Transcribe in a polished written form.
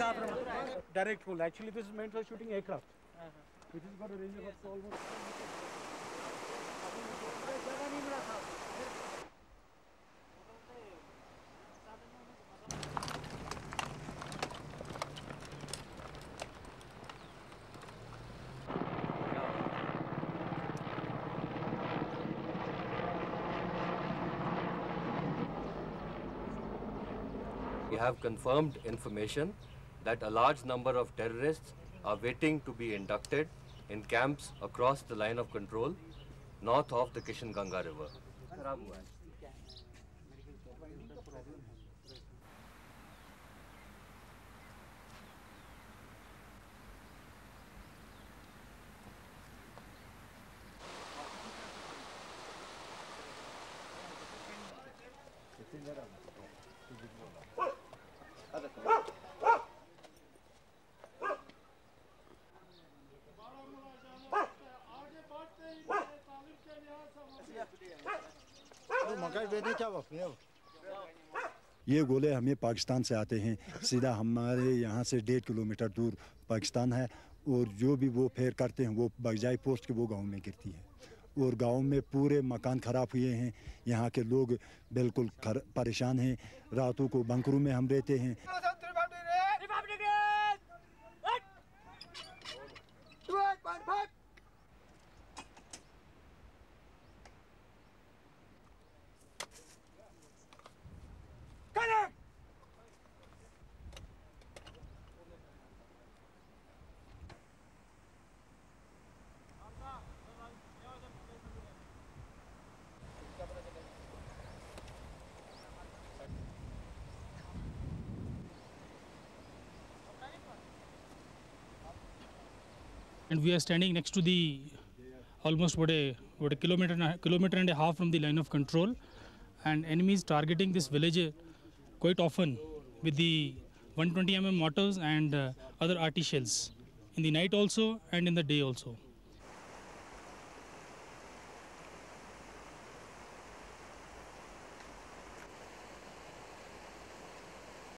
कहाँ from? Direct full. Actually, this is meant for shooting aircraft. Which has got a range of up to almost. We have confirmed information that a large number of terrorists are waiting to be inducted in camps across the line of control north of the Kishanganga river. ये गोले हमें पाकिस्तान से आते हैं सीधा, हमारे यहाँ से 1.5 किलोमीटर दूर पाकिस्तान है और जो भी वो फेर करते हैं वो बागजाई पोस्ट के वो गांव में गिरती है और गांव में पूरे मकान ख़राब हुए हैं। यहाँ के लोग बिल्कुल परेशान हैं, रातों को बंकरों में हम रहते हैं। And we are standing next to the almost what a kilometer and a half from the line of control, and enemies targeting this village quite often with the 120 mm mortars and other arty shells in the night also and in the day also.